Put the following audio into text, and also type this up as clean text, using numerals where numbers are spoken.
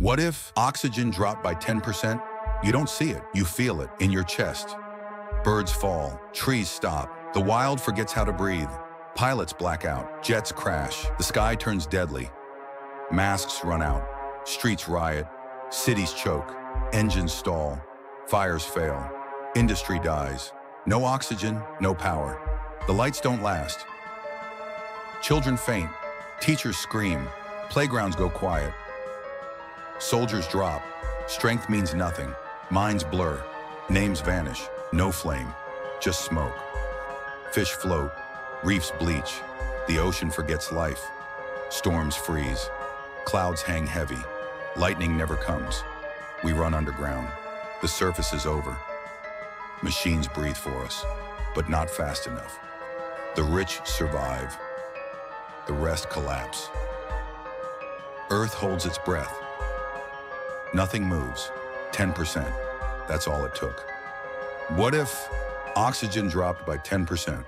What if oxygen dropped by 10%? You don't see it, you feel it in your chest. Birds fall, trees stop, the wild forgets how to breathe. Pilots black out, jets crash, the sky turns deadly. Masks run out, streets riot, cities choke, engines stall, fires fail, industry dies. No oxygen, no power. The lights don't last. Children faint, teachers scream, playgrounds go quiet. Soldiers drop, strength means nothing, minds blur, names vanish, no flame, just smoke. Fish float, reefs bleach, the ocean forgets life. Storms freeze, clouds hang heavy, lightning never comes. We run underground, the surface is over. Machines breathe for us, but not fast enough. The rich survive, the rest collapse. Earth holds its breath. Nothing moves, 10%. That's all it took. What if oxygen dropped by 10%?